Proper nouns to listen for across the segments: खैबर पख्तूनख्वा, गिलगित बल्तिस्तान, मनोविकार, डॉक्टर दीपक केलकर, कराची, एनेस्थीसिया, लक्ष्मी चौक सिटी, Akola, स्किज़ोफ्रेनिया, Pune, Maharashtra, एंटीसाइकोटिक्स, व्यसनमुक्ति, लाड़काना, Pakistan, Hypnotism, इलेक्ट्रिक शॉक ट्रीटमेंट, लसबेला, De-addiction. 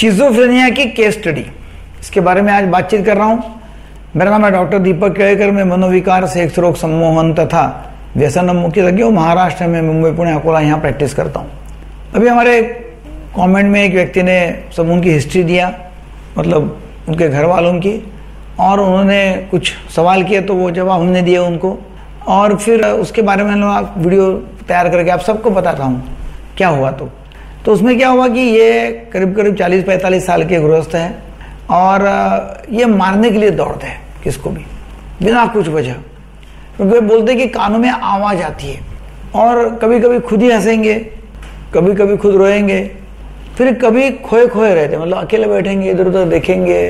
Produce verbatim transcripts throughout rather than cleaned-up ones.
स्किज़ोफ्रेनिया की case study, इसके बारे में आज बातचीत कर रहा हूं। मेरा नाम है डॉक्टर दीपक केलकर। मैं मनोविकार, सेक्स रोग, सम्मोहन तथा व्यसनमुक्ति तज्ञ हूं। महाराष्ट्र में मुंबई, पुणे, अकोला यहाँ प्रैक्टिस करता हूँ। अभी हमारे कमेंट में एक व्यक्ति ने सब उनकी हिस्ट्री दिया, मतलब उनके घर वालों की, और उन्होंने कुछ सवाल किए तो वो जवाब हमने दिए उनको, और फिर उसके बारे में आप वीडियो तैयार करके आप सबको बताता हूँ क्या हुआ। तो तो उसमें क्या हुआ कि ये करीब करीब चालीस पैंतालीस साल के गृहस्थ हैं और ये मारने के लिए दौड़ते हैं किसको भी बिना कुछ वजह, क्योंकि तो बोलते हैं कि कानों में आवाज़ आती है, और कभी कभी खुद ही हंसेंगे, कभी कभी खुद रोएंगे, फिर कभी खोए खोए रहते, मतलब अकेले बैठेंगे, इधर उधर देखेंगे,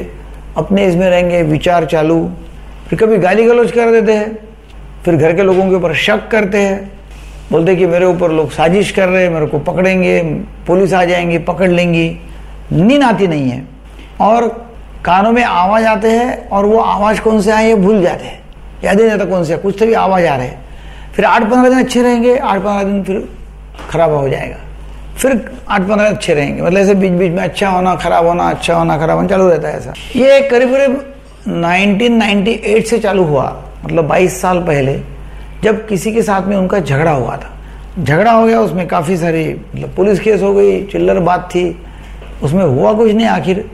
अपने इसमें रहेंगे, विचार चालू, फिर कभी गाली गलौज कर देते हैं, फिर घर के लोगों के ऊपर शक करते हैं, बोलते कि मेरे ऊपर लोग साजिश कर रहे हैं, मेरे को पकड़ेंगे, पुलिस आ जाएंगी, पकड़ लेंगी, नींद आती नहीं है, और कानों में आवाज़ आते हैं, और वो आवाज़ कौन से आए ये भूल जाते हैं, याद ही नहीं आता कौन से, कुछ तो भी आवाज़ आ रहे हैं। फिर आठ पंद्रह दिन अच्छे रहेंगे, आठ पंद्रह दिन फिर खराब हो जाएगा, फिर आठ पंद्रह दिन अच्छे रहेंगे, मतलब ऐसे बीच बीच में अच्छा होना खराब होना, अच्छा होना खराब होना चालू रहता है ऐसा। ये करीब करीब नाइनटीन नाइन्टी एट से चालू हुआ, मतलब बाईस साल पहले, जब किसी के साथ में उनका झगड़ा हुआ था। झगड़ा हो गया, उसमें काफ़ी सारी मतलब पुलिस केस हो गई, चिल्लर बात थी, उसमें हुआ कुछ नहीं आखिर,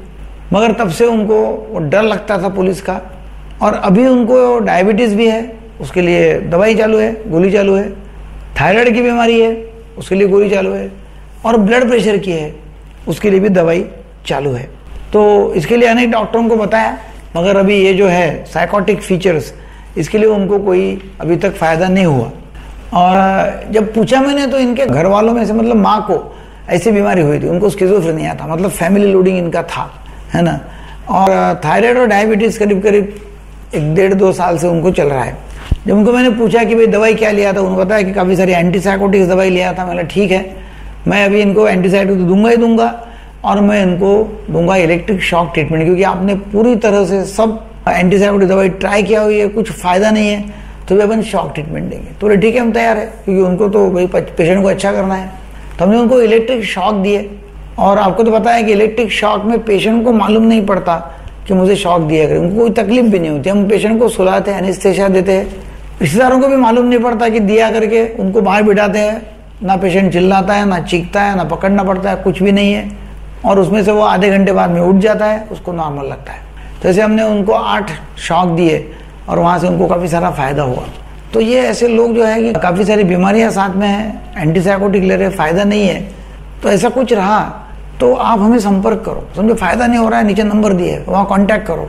मगर तब से उनको वो डर लगता था पुलिस का। और अभी उनको डायबिटीज़ भी है, उसके लिए दवाई चालू है, गोली चालू है, थायराइड की बीमारी है, उसके लिए गोली चालू है, और ब्लड प्रेशर की है, उसके लिए भी दवाई चालू है। तो इसके लिए अनेक डॉक्टरों को बताया, मगर अभी ये जो है साइकोटिक फीचर्स, इसके लिए उनको कोई अभी तक फ़ायदा नहीं हुआ। और जब पूछा मैंने तो इनके घर वालों में से, मतलब माँ को ऐसी बीमारी हुई थी, उनको स्किज़ोफ्रेनिया था, मतलब फैमिली लोडिंग इनका था, है ना, और थायराइड और डायबिटीज़ करीब करीब एक डेढ़ दो साल से उनको चल रहा है। जब उनको मैंने पूछा कि भाई दवाई क्या लिया था, उनको बताया कि काफ़ी सारी एंटीसाइकोटिक्स दवाई लिया था। मैंने ठीक है, मैं अभी इनको एंटीसाइकोटिक्स दूंगा ही दूंगा, और मैं इनको दूंगा इलेक्ट्रिक शॉक ट्रीटमेंट, क्योंकि आपने पूरी तरह से सब एंटीसाइकोटिक दवाई ट्राई किया हुई है, कुछ फ़ायदा नहीं है, तो भी अपन शॉक ट्रीटमेंट देंगे। तो बोले ठीक है, हम तैयार है, क्योंकि उनको तो भाई पेशेंट को अच्छा करना है। तो हमने उनको इलेक्ट्रिक शॉक दिए, और आपको तो पता है कि इलेक्ट्रिक शॉक में पेशेंट को मालूम नहीं पड़ता कि मुझे शॉक दिया करें, उनको कोई तकलीफ भी नहीं होती। हम पेशेंट को सुलाते हैं, एनेस्थीसिया देते हैं, रिश्तेदारों को भी मालूम नहीं पड़ता कि दिया करके, उनको बाहर बिठाते हैं, ना पेशेंट चिल्लाता है, ना चीखता है, ना पकड़ना पड़ता है, कुछ भी नहीं है, और उसमें से वो आधे घंटे बाद में उठ जाता है, उसको नॉर्मल लगता है। तो ऐसे हमने उनको आठ शॉक दिए, और वहाँ से उनको काफ़ी सारा फ़ायदा हुआ। तो ये ऐसे लोग जो है कि काफ़ी सारी बीमारियाँ साथ में हैं, एंटीसाइकोटिक ले रहे, फ़ायदा नहीं है, तो ऐसा कुछ रहा तो आप हमें संपर्क करो, समझो। फ़ायदा नहीं हो रहा है, नीचे नंबर दिए है, वहाँ कॉन्टैक्ट करो,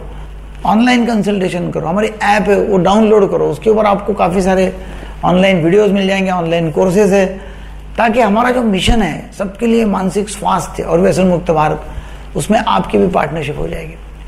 ऑनलाइन कंसल्टेशन करो, हमारी ऐप है वो डाउनलोड करो, उसके ऊपर आपको काफ़ी सारे ऑनलाइन वीडियोज़ मिल जाएंगे, ऑनलाइन कोर्सेज है, ताकि हमारा जो मिशन है सबके लिए मानसिक स्वास्थ्य और व्यसनमुक्त भारत, उसमें आपकी भी पार्टनरशिप हो जाएगी।